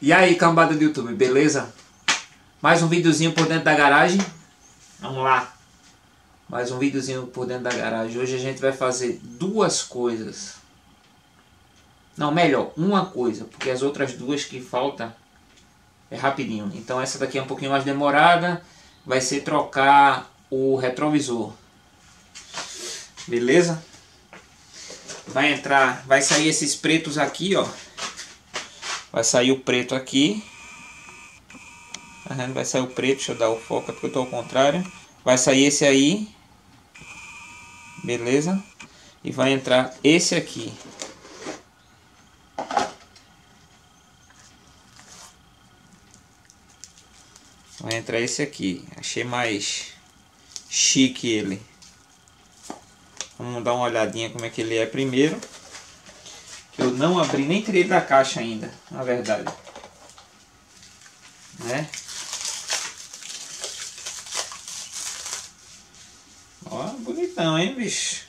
E aí, cambada do YouTube, beleza? Mais um videozinho por dentro da garagem. Vamos lá. Mais um videozinho por dentro da garagem. Hoje a gente vai fazer duas coisas. Não, melhor, uma coisa. Porque as outras duas que faltam é rapidinho. Então essa daqui é um pouquinho mais demorada. Vai ser trocar o retrovisor. Beleza? Vai entrar, vai sair esses pretos aqui, ó. Vai sair o preto aqui. Vai sair o preto, deixa eu dar o foco porque eu tô ao contrário. Vai sair esse aí. Beleza? E vai entrar esse aqui. Vai entrar esse aqui. Achei mais chique ele. Vamos dar uma olhadinha como é que ele é primeiro. Eu não abri, nem tirei da caixa ainda, na verdade. Né? Ó, bonitão, hein, bicho?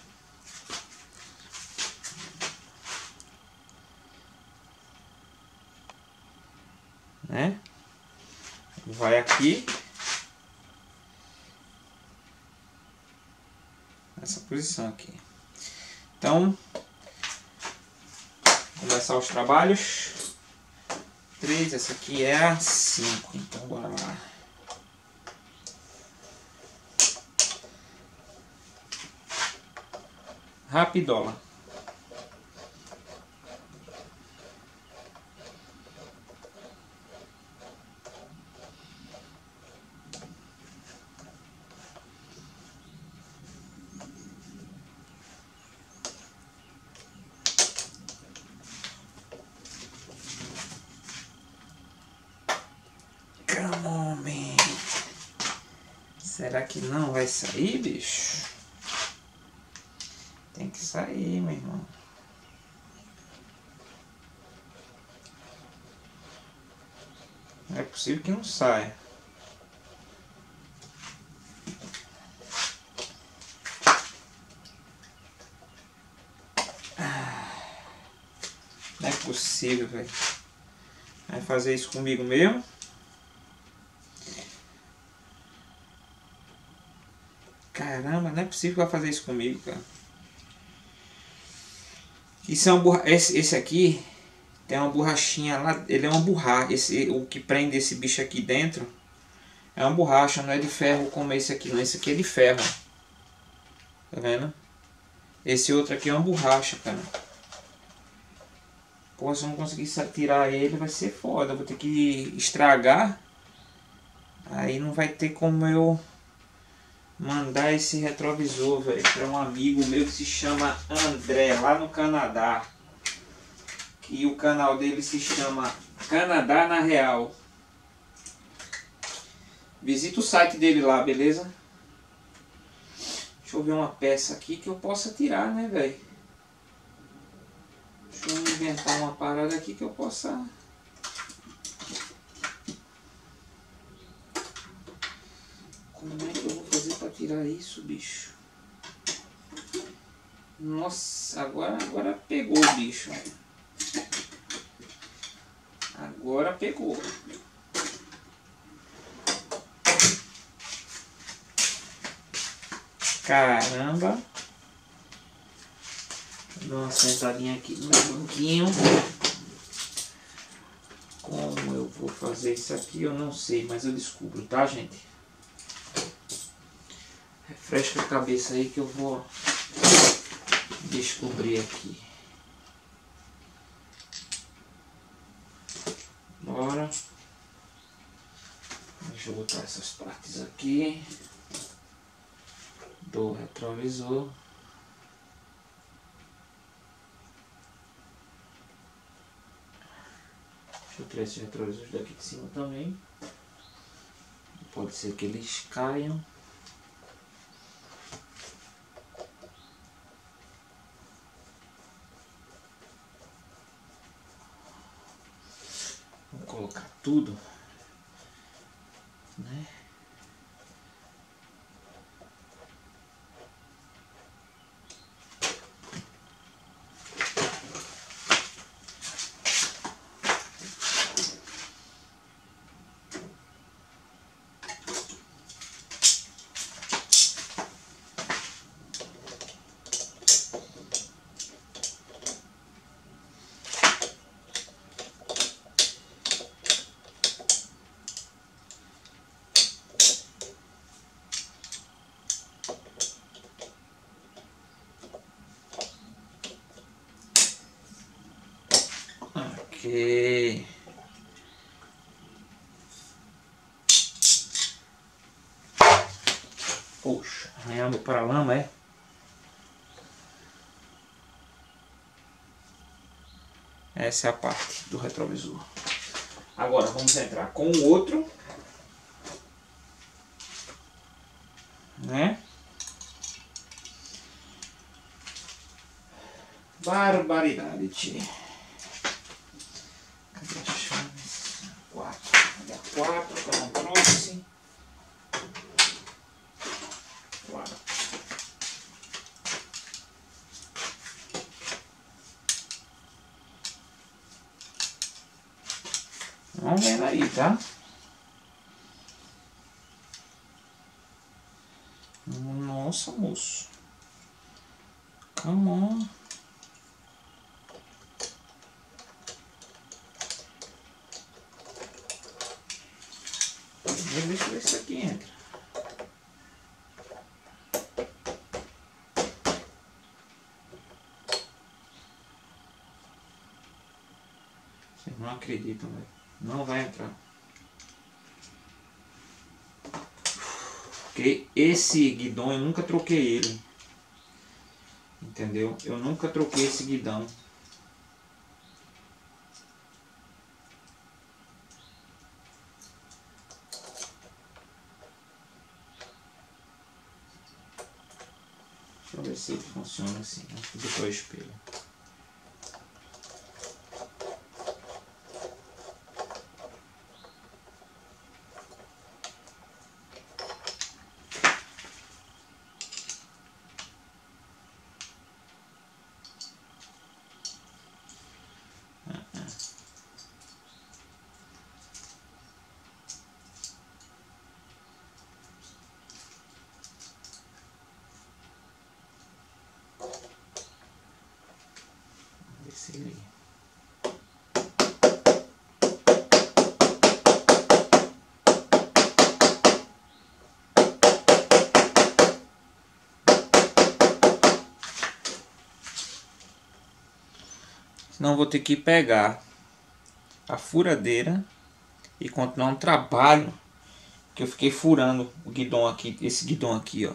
Né? Vai aqui. Nessa posição aqui. Então, começar os trabalhos. 3, essa aqui é a 5. Então, bora lá. Rapidola. Será que não vai sair, bicho? Tem que sair, meu irmão. Não é possível que não saia. Não é possível, velho. Vai fazer isso comigo mesmo? Caramba, não é possível que vai fazer isso comigo, cara. Isso é uma borra... esse aqui tem uma borrachinha lá. Ele é uma borracha. O que prende esse bicho aqui dentro é uma borracha, não é de ferro como esse aqui, não. Esse aqui é de ferro. Tá vendo? Esse outro aqui é uma borracha, cara. Pô, se eu não conseguir tirar ele, vai ser foda. Eu vou ter que estragar. Aí não vai ter como eu... mandar esse retrovisor, velho, para um amigo meu que se chama André, lá no Canadá. E o canal dele se chama Canadá na Real. Visita o site dele lá, beleza? Deixa eu ver uma peça aqui que eu possa tirar, né, velho? Deixa eu inventar uma parada aqui que eu possa... Como é que eu vou fazer para tirar isso, bicho? Nossa, agora pegou, bicho. Agora pegou. Caramba. Dá uma sentadinha aqui no meu banquinho. Como eu vou fazer isso aqui, eu não sei, mas eu descubro, tá, gente? Refresca a cabeça aí que eu vou descobrir aqui. Bora. Deixa eu botar essas partes aqui do retrovisor. Deixa eu tirar esses retrovisores daqui de cima também. Pode ser que eles caiam. Colocar tudo, né? você poxa, arranhar meu paralama, é? Essa é a parte do retrovisor. Agora vamos entrar com o outro, né? Barbaridade, tia. Cadê as chaves? 4. Cadê a 4? Tá um trouxe. 4. Vamos vendo aí, tá? Nossa, moço. Come on. Deixa eu ver se isso aqui entra. Vocês não acreditam, velho. Não vai entrar. Porque esse guidão eu nunca troquei ele. Entendeu? Eu nunca troquei esse guidão. Deixa eu ver se ele funciona assim, né? Depois eu espelho. Senão vou ter que pegar a furadeira e continuar um trabalho que eu fiquei furando o guidão aqui, esse guidão aqui, ó,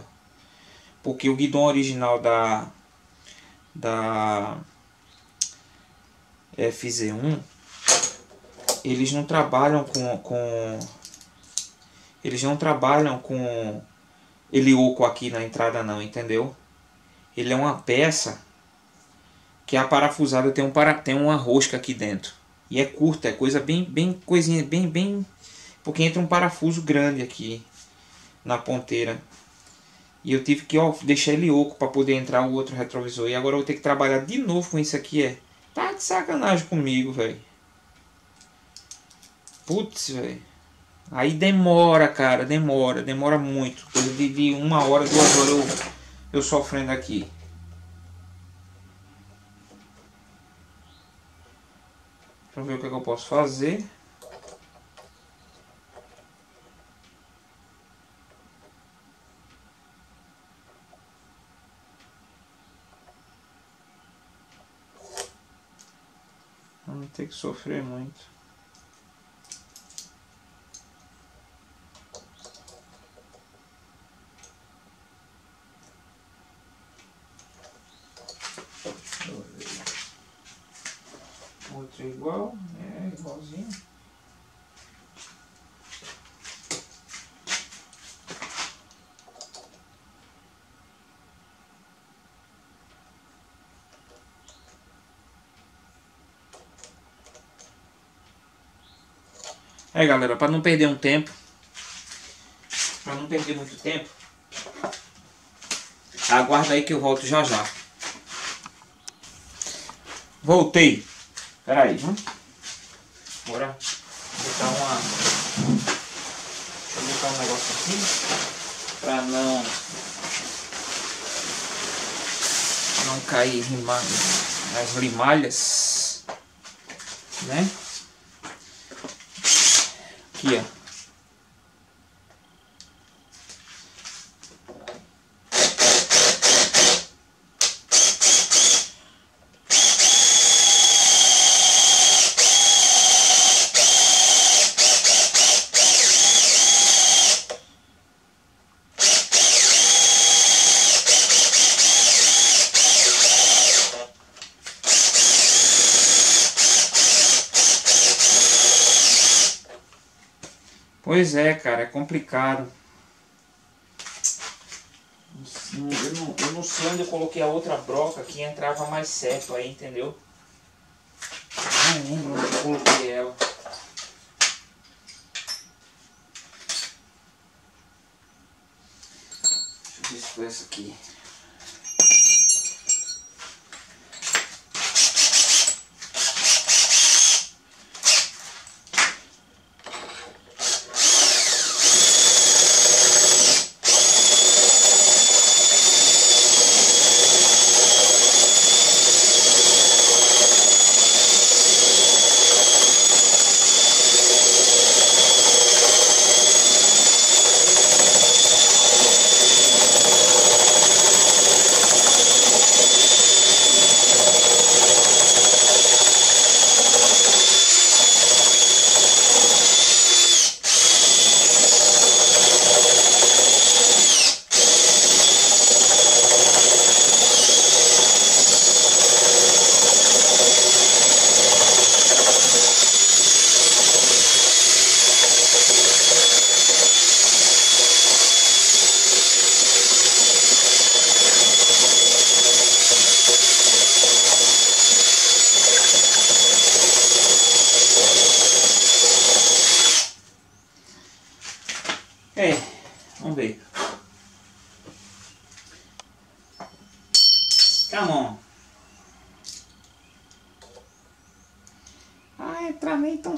porque o guidão original da FZ1, eles não trabalham com helioco aqui na entrada, não, entendeu? Ele é uma peça que a parafusada tem uma rosca aqui dentro e é curta, é coisa bem, porque entra um parafuso grande aqui na ponteira. E eu tive que deixar ele oco para poder entrar o outro retrovisor. E agora eu vou ter que trabalhar de novo com isso aqui, é. Tá de sacanagem comigo, velho. Putz, velho. Aí demora, cara. Demora muito. Coisa de 1 hora, 2 horas eu sofrendo aqui. Deixa eu ver o que eu posso fazer. Não ter que sofrer muito. Outro igual, é igualzinho. É, galera, para não perder muito tempo, aguarda aí que eu volto já já. Voltei. Espera aí, viu? Bora botar uma... Deixa eu botar um negócio aqui para não cair as limalhas, né? Aqui, ó. Pois é, cara, é complicado. Eu no Sandro eu coloquei a outra broca que entrava mais certo aí, entendeu? Não lembro onde eu coloquei ela. Deixa eu ver se foi essa aqui.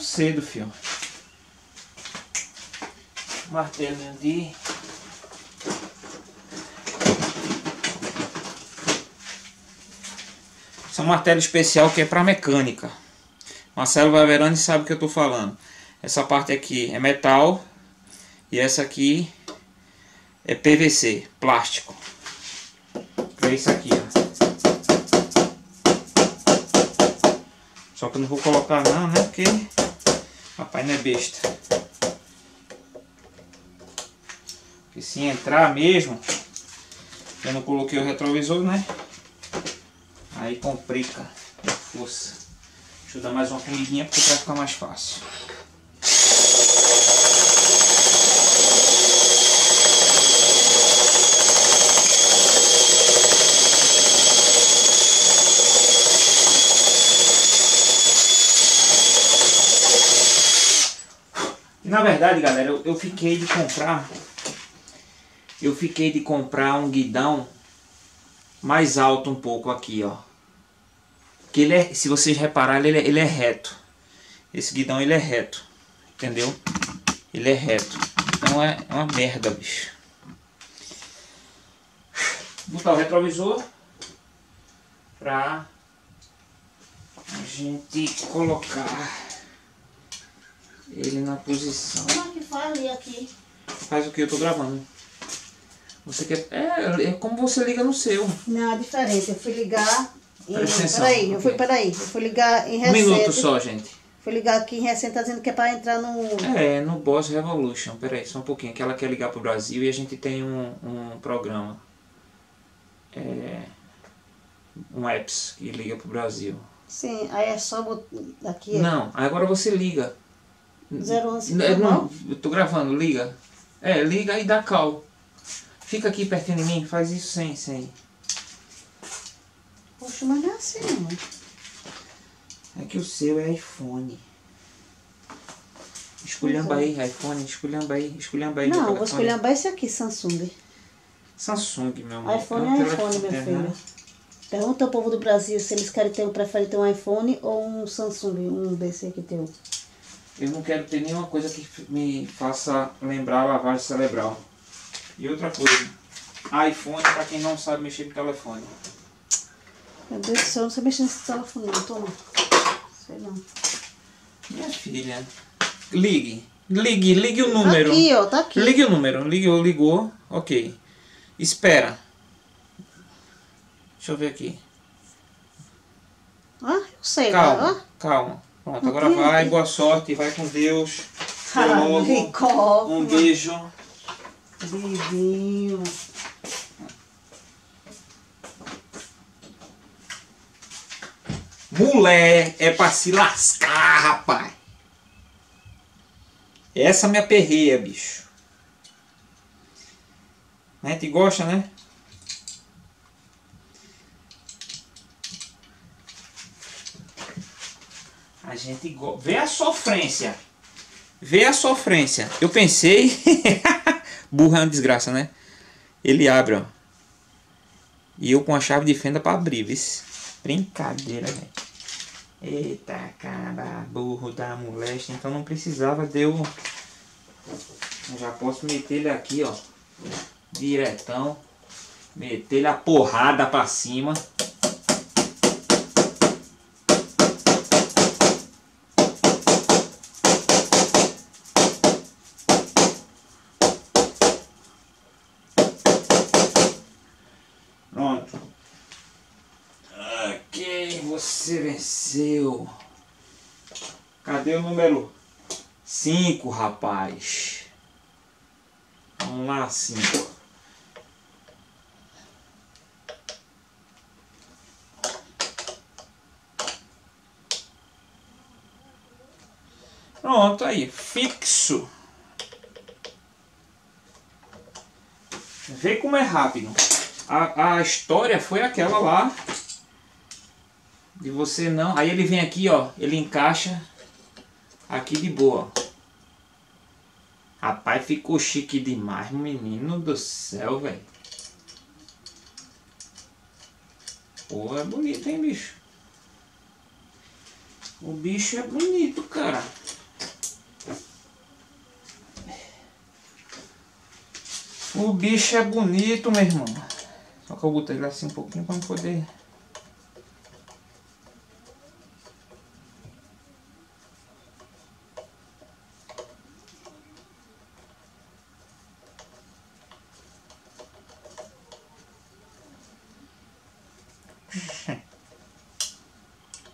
Cedo, filho. Martelo de Isso é um martelo especial que é para mecânica. Marcelo Valverani sabe o que eu tô falando. Essa parte aqui é metal e essa aqui é PVC, plástico. É isso aqui, ó. Só que eu não vou colocar não, né? Porque rapaz, não é besta. Porque se entrar mesmo, eu não coloquei o retrovisor, né? Aí complica a força. Deixa eu dar mais uma comidinha porque vai ficar mais fácil. Na verdade, galera, eu fiquei de comprar um guidão mais alto um pouco aqui, ó. Que ele é, se vocês repararem, ele é reto. Esse guidão ele é reto, entendeu? Ele é reto. Então é uma merda, bicho. Vou botar o retrovisor pra a gente colocar ele na posição. Como é que faz aqui? Faz o que eu tô gravando. Você quer... É como você liga no seu. Não, é diferente. Eu fui ligar em... Peraí, okay. Eu fui ligar em reset. Um minuto só, gente. Fui ligar aqui em reset, tá dizendo que é pra entrar no... É, no Boss Revolution. Peraí, só um pouquinho. Que ela quer ligar pro Brasil e a gente tem um programa. Um apps que liga pro Brasil. Sim, aí é só botar aqui. Não, agora você liga. 011, não, eu tô gravando, liga. Liga e dá call. Fica aqui pertinho de mim, faz isso sem. Poxa, mas não é assim, não. É que o seu é iPhone. Esculhamba aí, iPhone, esculhamba aí. Não, vou esculhambar esse aqui, Samsung. Samsung, meu amor. iPhone é iPhone, meu filho. Pergunta ao povo do Brasil se eles querem preferem ter um iPhone ou um Samsung, um desse aqui teu. Eu não quero ter nenhuma coisa que me faça lembrar a lavagem cerebral. E outra coisa, iPhone pra quem não sabe mexer no telefone. Meu Deus do céu, eu não sei mexer nesse telefone, não, toma. Sei não. Minha filha, ligue o número. Tá aqui, ó, tá aqui. Ligue o número, ligou, ok. Espera. Deixa eu ver aqui. Ah, eu sei. Calma. Pronto, agora vai, boa sorte, vai com Deus. Novo, um beijo. Beijinho. Mulher é pra se lascar, rapaz. Essa me aperreia, bicho. A gente gosta, né? A gente gosta. Vê a sofrência. Vê a sofrência. Eu pensei... Burra é uma desgraça, né? Ele abre, ó. E eu com a chave de fenda pra abrir, viu? Brincadeira, velho. Eita, cara, burro da molesta. Então não precisava de eu... Eu já posso meter ele aqui, ó. Diretão. Meter ele a porrada pra cima. Você venceu. Cadê o número 5, rapaz? Vamos lá, 5. Pronto, aí, fixo. Vê como é rápido. A história foi aquela lá. E você não... Aí ele vem aqui, ó. Ele encaixa aqui de boa. Rapaz, ficou chique demais, menino do céu, velho. Pô, é bonito, hein, bicho? O bicho é bonito, cara. O bicho é bonito, meu irmão. Só que eu botei ele assim um pouquinho pra não poder...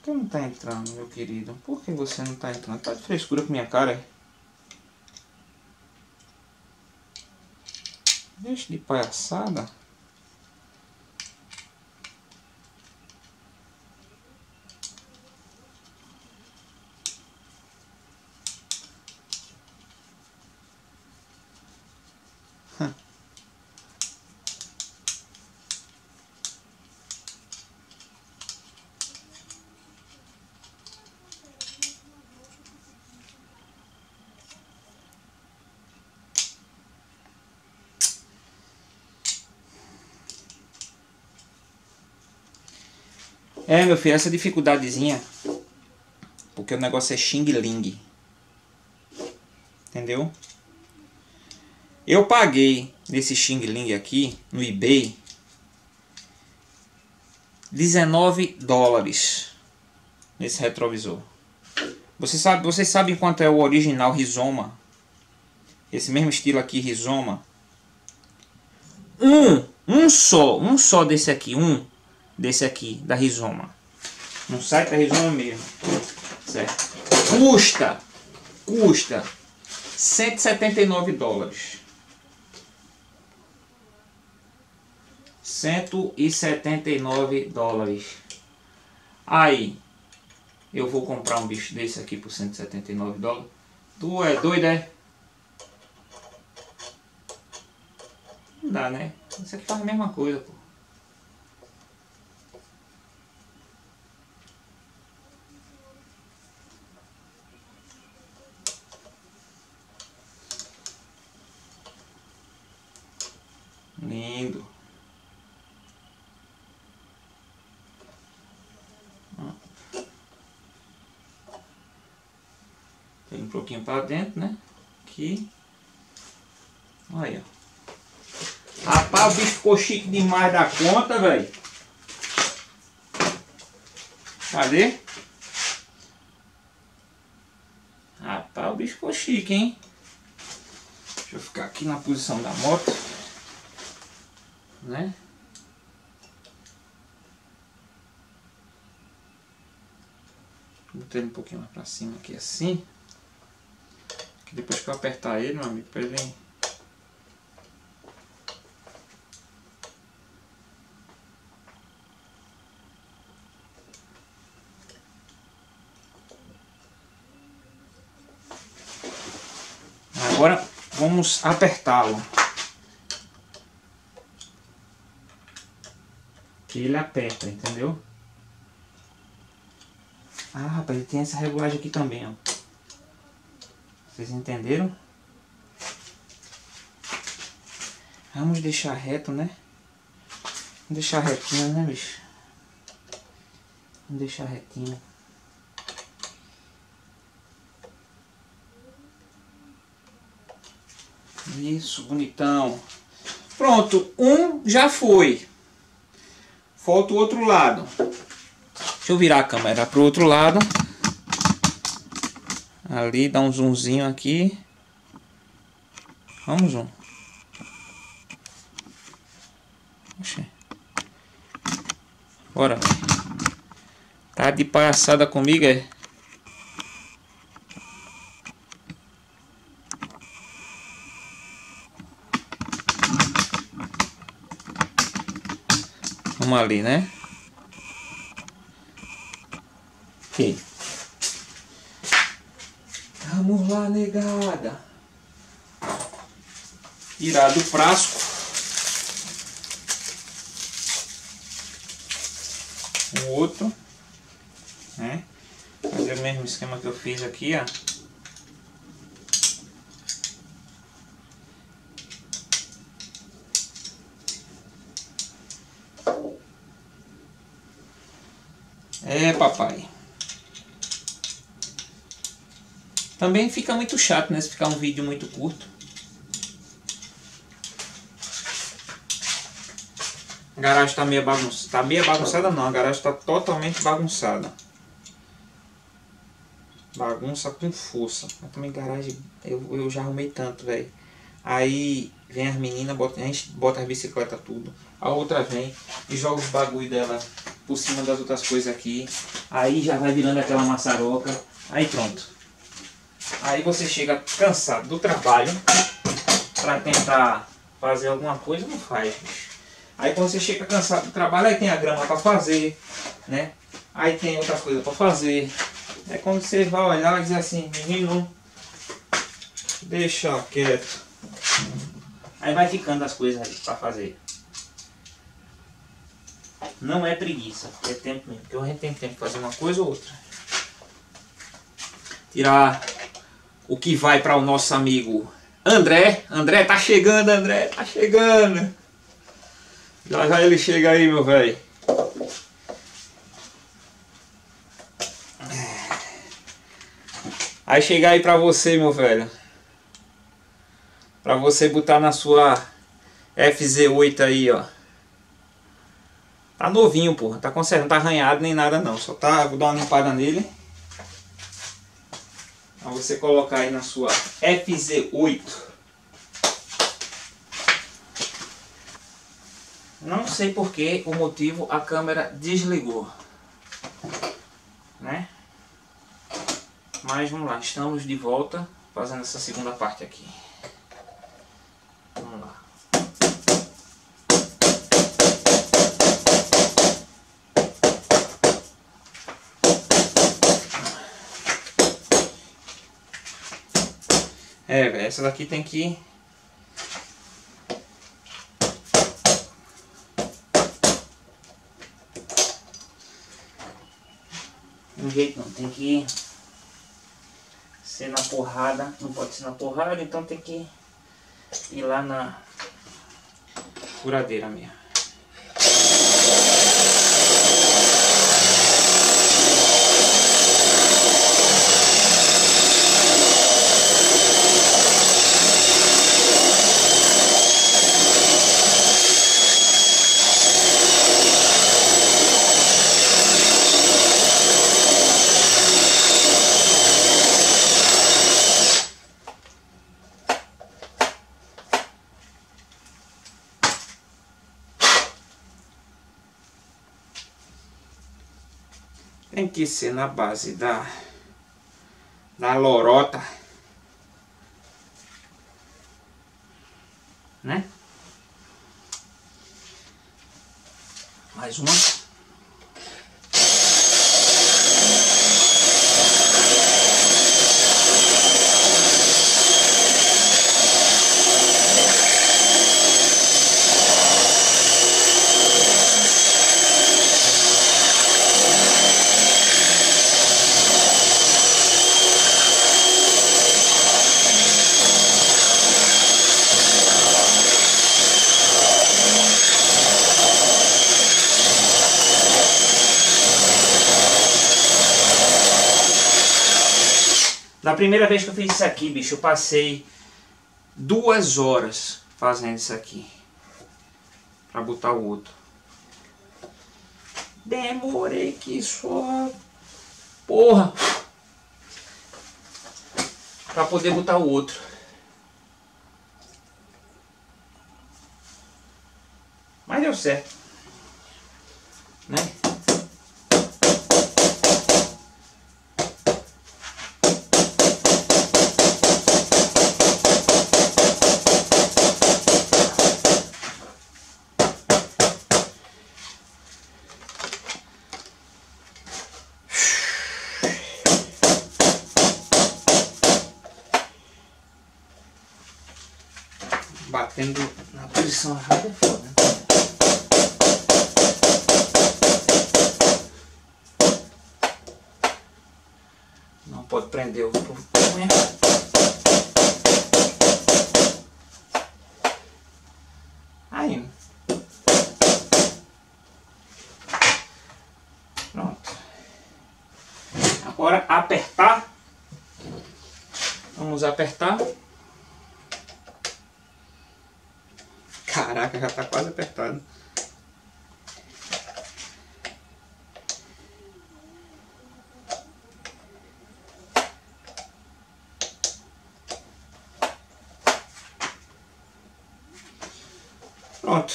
Não tá entrando, meu querido? Por que você não tá entrando? Tá de frescura com minha cara? Deixa de palhaçada. É, meu filho, essa dificuldadezinha, porque o negócio é xing-ling, entendeu? Eu paguei nesse xing-ling aqui, no eBay, $19 nesse retrovisor. Vocês sabem quanto é o original Rizoma? Esse mesmo estilo aqui, Rizoma. Um só desse aqui, desse aqui, da Rizoma. No site da Rizoma mesmo. Certo. Custa $179. $179. Aí, eu vou comprar um bicho desse aqui por $179. Tu é doido, é? Não dá, né? Isso aqui faz a mesma coisa, pô. Lindo. Tem um pouquinho para dentro, né? Aqui. Olha. Rapaz, o bicho ficou chique demais da conta, velho. Cadê? Rapaz, o bicho ficou chique, hein? Deixa eu ficar aqui na posição da moto. Né? Botei ele um pouquinho mais pra cima aqui assim. Que depois que eu apertar ele, meu amigo, pra ele. Vamos apertá-lo. Ele aperta, entendeu? Ah, rapaz, ele tem essa regulagem aqui também, ó. Vocês entenderam? Vamos deixar reto, né? Vamos deixar retinho, né, bicho? Vamos deixar retinho. Isso, bonitão. Pronto, um já foi. Falta o outro lado. Deixa eu virar a câmera pro outro lado. Ali, dá um zoomzinho aqui. Vamos, zoom. Oxê. Bora. Tá de palhaçada comigo, é? Vamos ali, né? Ok. Vamos lá, negada. Tirar do frasco. O outro. Né? Fazer o mesmo esquema que eu fiz aqui, ó. É, papai. Também fica muito chato, né? Se ficar um vídeo muito curto. A garagem tá meio bagunçada. Tá meio bagunçada não, a garagem tá totalmente bagunçada. Bagunça com força. Mas também garagem, eu já arrumei tanto, velho. Aí vem as meninas, a gente bota as bicicletas tudo. A outra vem e joga os bagulho dela por cima das outras coisas aqui, aí já vai virando aquela maçaroca, aí pronto. Aí você chega cansado do trabalho, para tentar fazer alguma coisa, não faz. Aí quando você chega cansado do trabalho, aí tem a grama para fazer, né? Aí tem outra coisa para fazer. É quando você vai olhar e diz assim, menino, deixa quieto. Aí vai ficando as coisas para fazer. Não é preguiça, é tempo mesmo, porque a gente tem tempo de fazer uma coisa ou outra. Tirar o que vai para o nosso amigo André. André, tá chegando, André, tá chegando. Já já ele chega aí, meu velho. Aí chegar aí para você, meu velho. Para você botar na sua FZ8 aí, ó. Tá novinho, porra. Tá conservando, não tá arranhado nem nada não. Só tá, vou dar uma limpada nele. Pra você colocar aí na sua FZ8. Não sei por que o motivo a câmera desligou. Né? Mas vamos lá, estamos de volta fazendo essa segunda parte aqui. Vamos lá. É, velho, essa daqui tem que... Não jeito não, tem que ser na porrada, não pode ser na porrada, então tem que ir lá na furadeira mesmo. Tem que ser na base da lorota, né? Mais uma. Na primeira vez que eu fiz isso aqui, bicho, eu passei 2 horas fazendo isso aqui pra botar o outro. Demorei que só... porra! Pra poder botar o outro. Mas deu certo, né? Batendo na posição errada é foda, né? Não pode prender o punho. Aí. Pronto. Agora apertar. Vamos apertar. Caraca, já tá quase apertado. Pronto.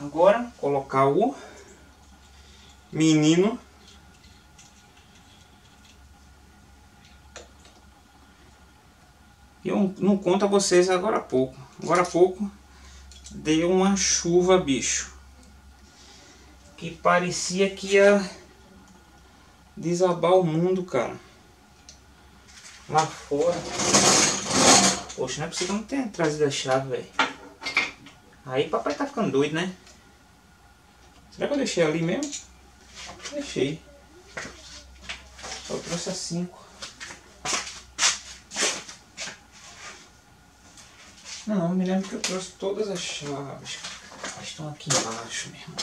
Agora, colocar o menino e eu não conto a vocês agora há pouco. Agora há pouco deu uma chuva, bicho, que parecia que ia desabar o mundo, cara. Lá fora. Poxa, não é possível que eu não tenha trazido a chave, velho. Aí papai tá ficando doido, né? Será que eu deixei ali mesmo? Deixei. Só trouxe a 5. Não, me lembro que eu trouxe todas as chaves. Elas estão aqui embaixo mesmo.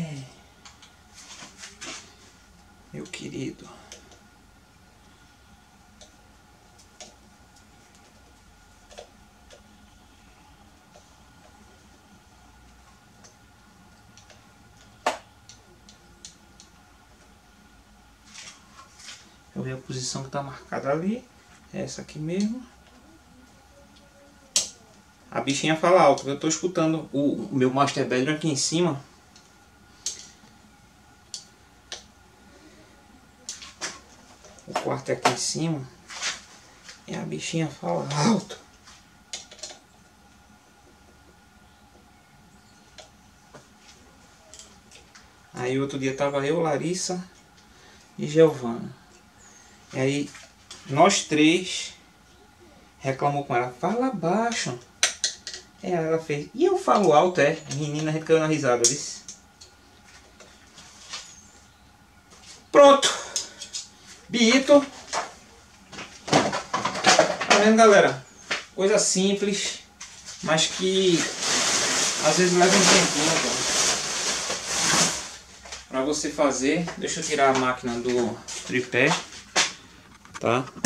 É. Meu querido. A posição que está marcada ali é essa aqui mesmo. A bichinha fala alto, eu estou escutando o meu master bedroom aqui em cima. O quarto é aqui em cima e a bichinha fala alto. Aí outro dia tava eu, Larissa e Giovana. E aí, nós três reclamou com ela, fala baixo. E ela fez, e eu falo alto, é? Menina, a gente caiu na risada, disse. Pronto. Biito. Tá vendo, galera? Coisa simples, mas que às vezes leva um tempinho, cara, pra você fazer. Deixa eu tirar a máquina do tripé. Tá? Deixa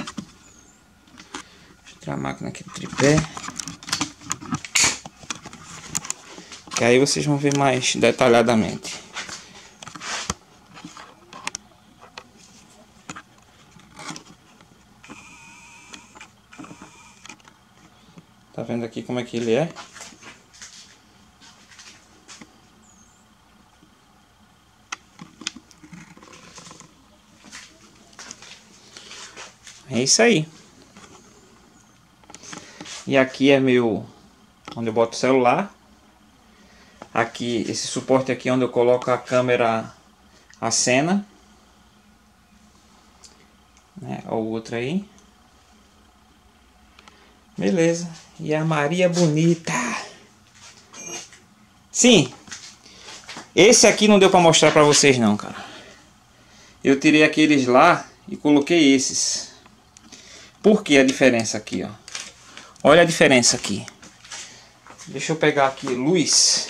eu tirar a máquina aqui do tripé. Que aí vocês vão ver mais detalhadamente. Tá vendo aqui como é que ele é? É isso aí. E aqui é meu... onde eu boto o celular. Aqui, esse suporte aqui é onde eu coloco a câmera, a cena. Né? Olha o outro aí. Beleza. E a Maria Bonita. Sim. Esse aqui não deu pra mostrar pra vocês não, cara. Eu tirei aqueles lá e coloquei esses. Por que a diferença aqui, ó? Olha a diferença aqui. Deixa eu pegar aqui luz.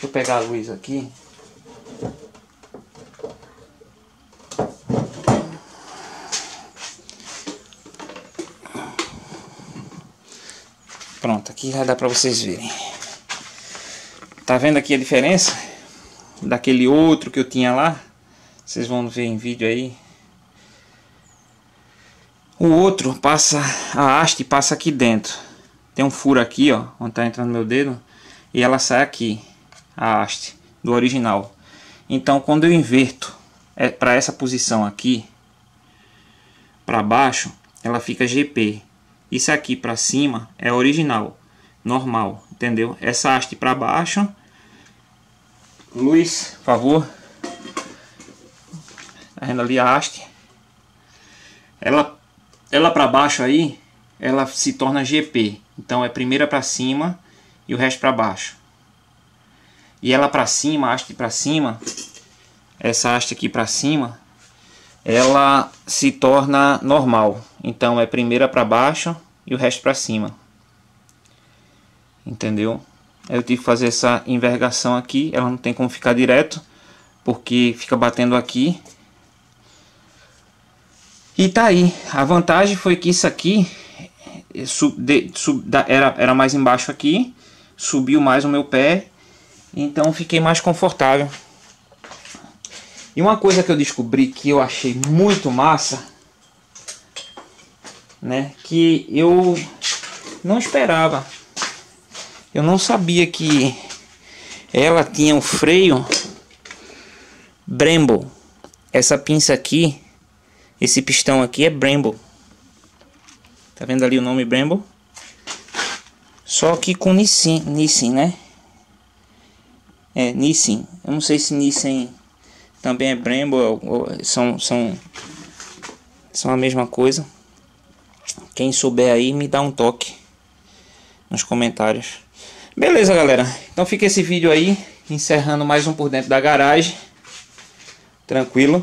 Deixa eu pegar a luz aqui. Pronto, aqui já dá pra vocês verem. Tá vendo aqui a diferença? Daquele outro que eu tinha lá. Vocês vão ver em vídeo aí. O outro passa, a haste passa aqui dentro. Tem um furo aqui, ó, onde tá entrando meu dedo. E ela sai aqui, a haste do original. Então quando eu inverto para essa posição aqui, para baixo, ela fica GP. Isso aqui para cima é original, normal, entendeu? Essa haste para baixo, luz, por favor. Tá vendo ali a haste? Ela para baixo aí, ela se torna GP. Então é primeira para cima e o resto para baixo. E ela para cima, a haste para cima, essa haste aqui para cima, ela se torna normal. Então é primeira para baixo e o resto para cima. Entendeu? Eu tive que fazer essa envergação aqui. Ela não tem como ficar direto, porque fica batendo aqui. E tá aí. A vantagem foi que isso aqui era mais embaixo aqui. Subiu mais o meu pé. Então fiquei mais confortável. E uma coisa que eu descobri que eu achei muito massa, né, que eu não esperava. Eu não sabia que ela tinha um freio Brembo. Essa pinça aqui, esse pistão aqui é Brembo. Tá vendo ali o nome Brembo? Só que com Nissin, né? É, Nissin. Eu não sei se Nissin também é Brembo, são a mesma coisa. Quem souber aí me dá um toque nos comentários. Beleza, galera, então fica esse vídeo aí, encerrando mais um Por Dentro da Garagem. Tranquilo.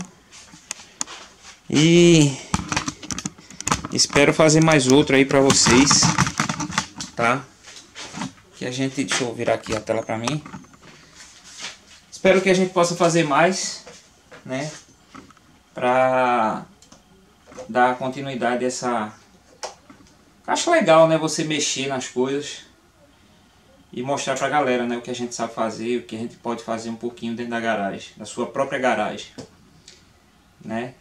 E espero fazer mais outro aí pra vocês, tá? Que a gente, deixa eu virar aqui a tela pra mim. Espero que a gente possa fazer mais, né, pra dar continuidade a essa... Acho legal, né, você mexer nas coisas e mostrar pra galera, né, o que a gente sabe fazer, o que a gente pode fazer um pouquinho dentro da garagem, da sua própria garagem, né?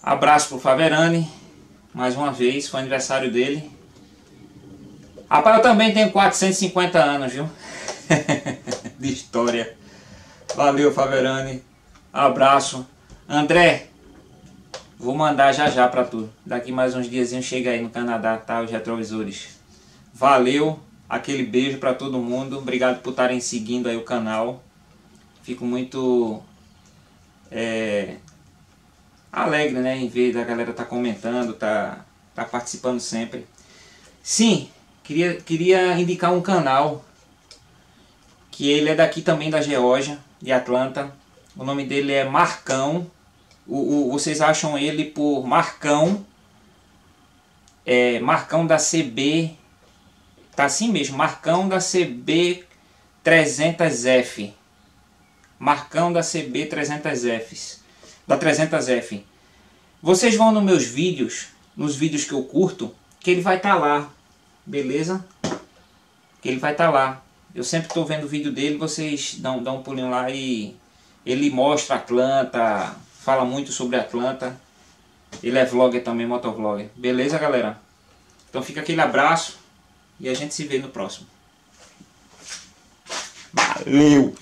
Abraço pro Valverani, mais uma vez, foi aniversário dele. Rapaz, eu também tenho 450 anos, viu? De história. Valeu, Valverani. Abraço. André, vou mandar já pra tu. Daqui mais uns diazinhos chega aí no Canadá, tá? Os retrovisores. Valeu. Aquele beijo pra todo mundo. Obrigado por estarem seguindo aí o canal. Fico muito alegre, né? Em ver da galera tá comentando, tá participando sempre. Sim, queria indicar um canal. Que ele é daqui também da Geórgia, de Atlanta. O nome dele é Marcão. Vocês acham ele por Marcão. É, Marcão da CB. Tá assim mesmo. Marcão da CB 300F. Marcão da CB 300F. Da 300F. Vocês vão nos meus vídeos. Nos vídeos que eu curto. Que ele vai estar lá. Beleza? Que ele vai estar lá. Eu sempre estou vendo o vídeo dele, vocês dão um pulinho lá e ele mostra Atlanta, fala muito sobre Atlanta. Ele é vlogger também, motovlogger. Beleza, galera? Então fica aquele abraço e a gente se vê no próximo. Valeu!